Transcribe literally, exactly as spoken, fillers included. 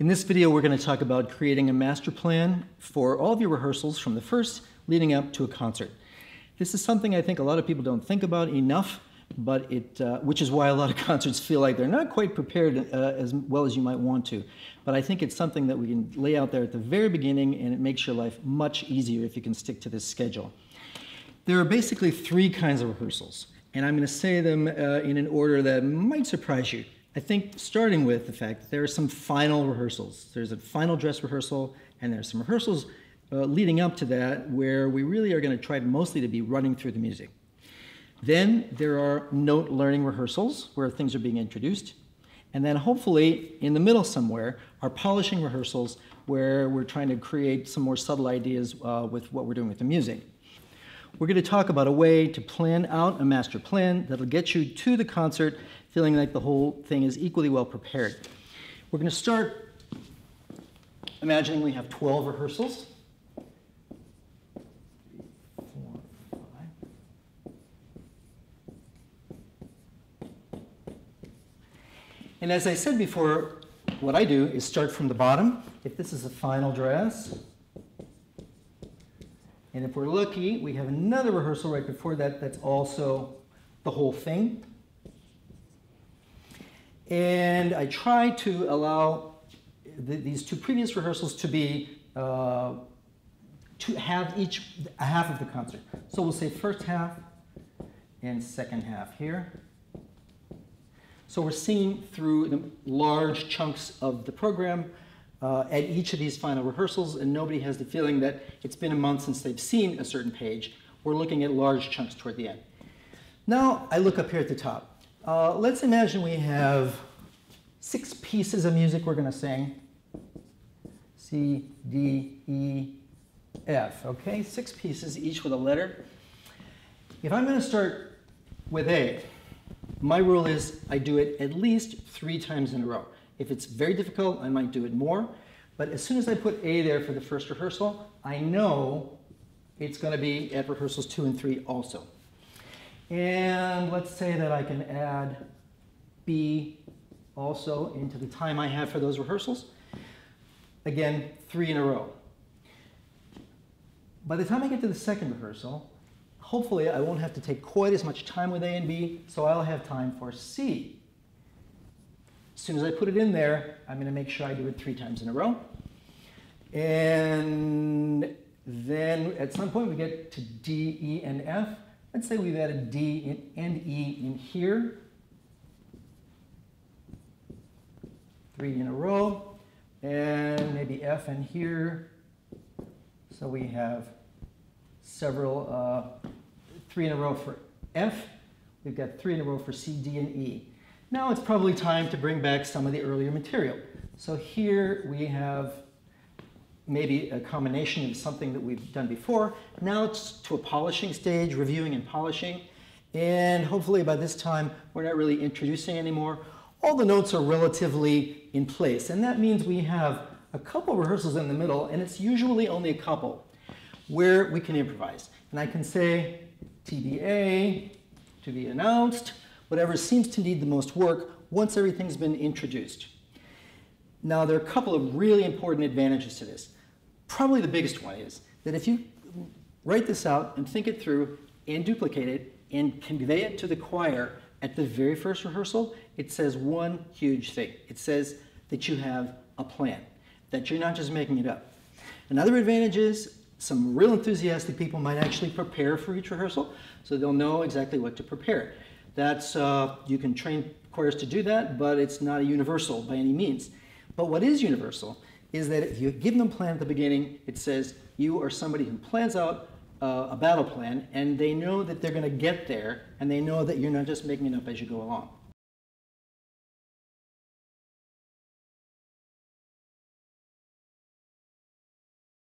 In this video, we're going to talk about creating a master plan for all of your rehearsals from the first leading up to a concert. This is something I think a lot of people don't think about enough, but it, uh, which is why a lot of concerts feel like they're not quite prepared uh, as well as you might want to. But I think it's something that we can lay out there at the very beginning, and it makes your life much easier if you can stick to this schedule. There are basically three kinds of rehearsals, and I'm going to say them uh, in an order that might surprise you. I think starting with the fact that there are some final rehearsals. There's a final dress rehearsal, and there's some rehearsals uh, leading up to that where we really are going to try mostly to be running through the music. Then there are note learning rehearsals where things are being introduced. And then hopefully in the middle somewhere are polishing rehearsals where we're trying to create some more subtle ideas uh, with what we're doing with the music. We're going to talk about a way to plan out a master plan that'll get you to the concert feeling like the whole thing is equally well prepared. We're going to start imagining we have twelve rehearsals. And as I said before, what I do is start from the bottom. If this is a final dress, and if we're lucky, we have another rehearsal right before that that's also the whole thing. And I try to allow the, these two previous rehearsals to be, uh, to have each a half of the concert. So we'll say first half and second half here. So we're singing through the large chunks of the program Uh, at each of these final rehearsals, and nobody has the feeling that it's been a month since they've seen a certain page. We're looking at large chunks toward the end. Now I look up here at the top. Uh, let's imagine we have six pieces of music we're going to sing. C, D, E, F. Okay, six pieces, each with a letter. If I'm going to start with A, my rule is I do it at least three times in a row. If it's very difficult, I might do it more. But as soon as I put A there for the first rehearsal, I know it's going to be at rehearsals two and three also. And let's say that I can add B also into the time I have for those rehearsals. Again, three in a row. By the time I get to the second rehearsal, hopefully I won't have to take quite as much time with A and B, so I'll have time for C. As soon as I put it in there, I'm going to make sure I do it three times in a row. And then at some point we get to D, E, and F. Let's say we've added D and E in here. Three in a row. And maybe F in here. So we have several, uh, three in a row for F. We've got three in a row for C, D, and E. Now it's probably time to bring back some of the earlier material. So here we have maybe a combination of something that we've done before. Now it's to a polishing stage, reviewing and polishing. And hopefully by this time, we're not really introducing anymore. All the notes are relatively in place. And that means we have a couple rehearsals in the middle, and it's usually only a couple where we can improvise. And I can say T B A, to be announced, whatever seems to need the most work once everything's been introduced. Now, there are a couple of really important advantages to this. Probably the biggest one is that if you write this out and think it through and duplicate it and convey it to the choir at the very first rehearsal, it says one huge thing. It says that you have a plan, that you're not just making it up. Another advantage is some real enthusiastic people might actually prepare for each rehearsal, so they'll know exactly what to prepare. That's, uh, you can train choirs to do that, but it's not a universal by any means. But what is universal is that if you give them a plan at the beginning, it says you are somebody who plans out uh, a battle plan, and they know that they're going to get there, and they know that you're not just making it up as you go along.